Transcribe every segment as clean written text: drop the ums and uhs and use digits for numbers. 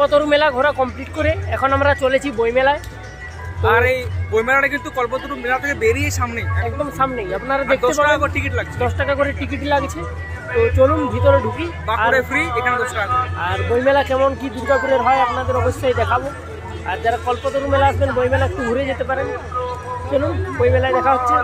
কালপাতারু মেলা ঘোরা কমপ্লিট করে এখন আমরা চলেছি বইমেলায়। আর এই বইমেলাটা কিন্তু কালপাতারু মেলা থেকে বেরিয়ে সামনেই, একদম সামনেই আপনারা দেখতে পাবেন। 10 টাকা করে টিকিট লাগছে, 10 টাকা করে টিকিট লাগছে। তো চলুন ভিতরে ঢুকি, বাকুড়া ফ্রি, এখানে 10 টাকা। আর বইমেলা কেমন কি দুর্গাপুরের হয় আপনাদের অবশ্যই দেখাবো। আর যারা কালপাতারু মেলা আসবেন বইমেলা একটু ঘুরে যেতে পারেন। চলুন বইমেলায় দেখা হচ্ছে।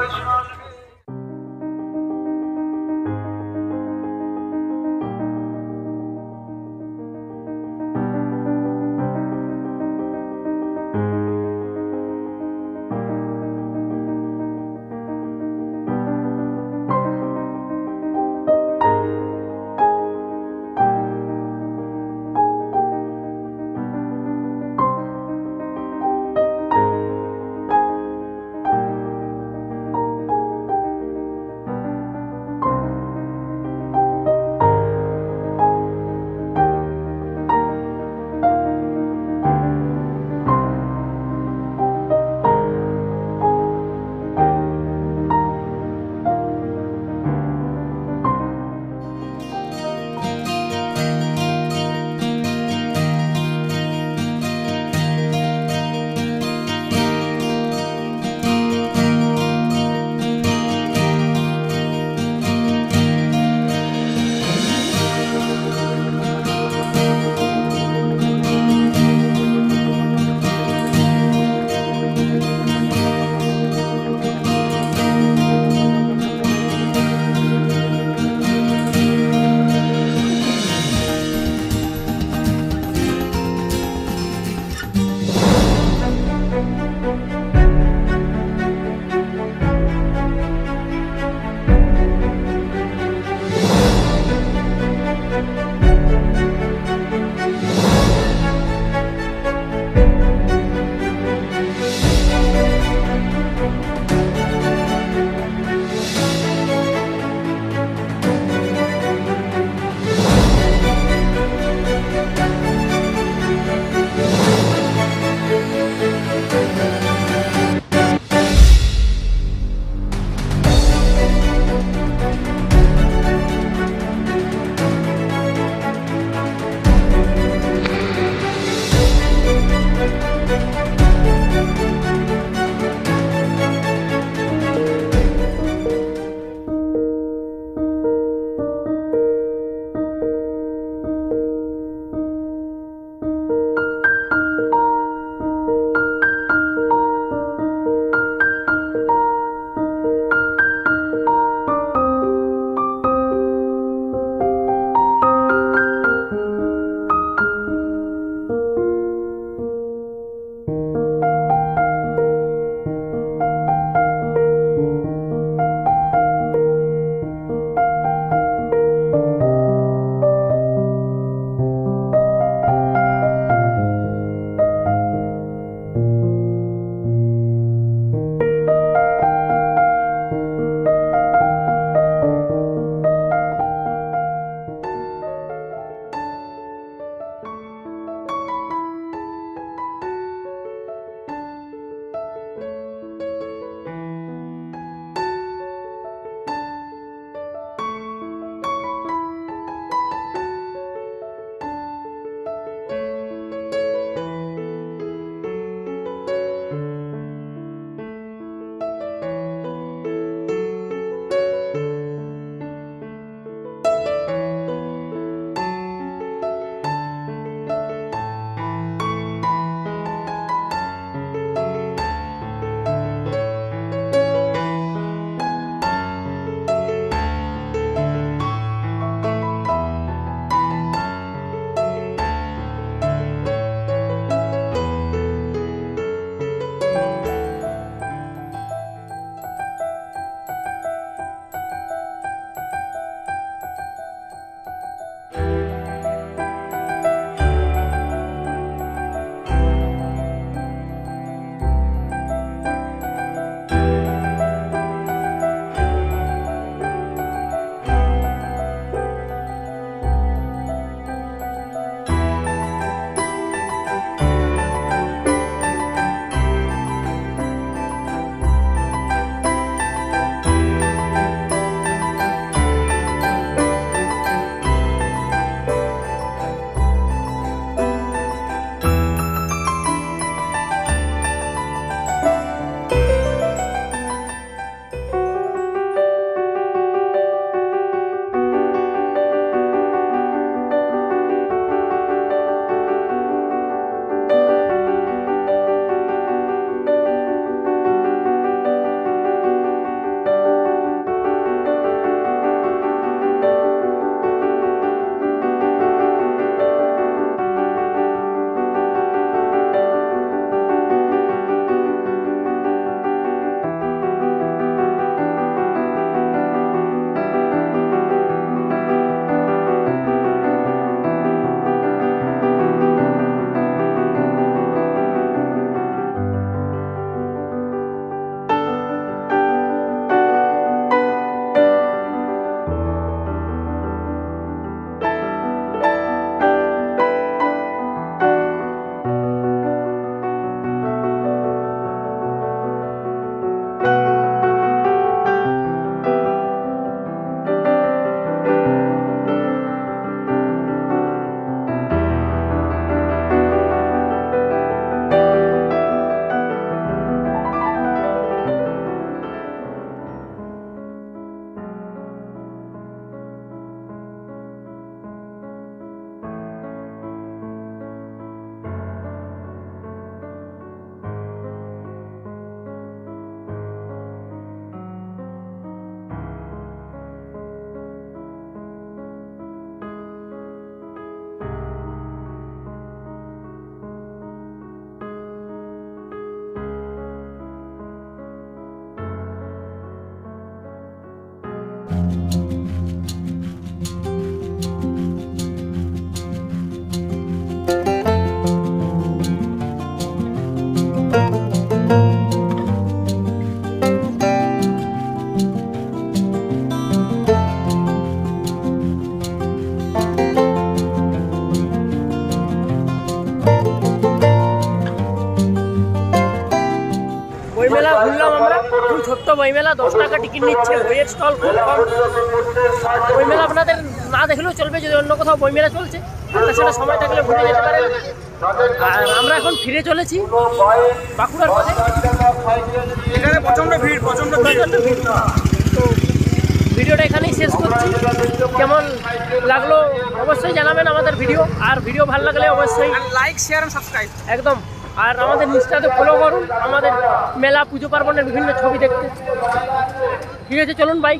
বইমেলা 10 টাকা টিকিট নিচ্ছে, বইয়ের স্টল খুব কম। বইমেলা আপনাদের না দেখলেও চলবে, যদি অন্য কোথাও বইমেলা চলছে সেটা সময় থাকলে ঘুরে যেতে পারেন। আর আমরা এখন ফিরে চলেছি বাঁকুড়ার পথে। এখানে প্রচণ্ড ভিড়। তো ভিডিওটা এখানেই শেষ করছি। কেমন লাগলো অবশ্যই জানাবেন আমাদের ভিডিও, আর ভিডিও ভালো লাগলে অবশ্যই লাইক, শেয়ার এন্ড সাবস্ক্রাইব একদম। আর আমাদের ইনস্টাতে ফলো করুন, আমাদের মেলা পুজো পার্বণের বিভিন্ন ছবি দেখতে। ঠিক আছে, চলুন বাই।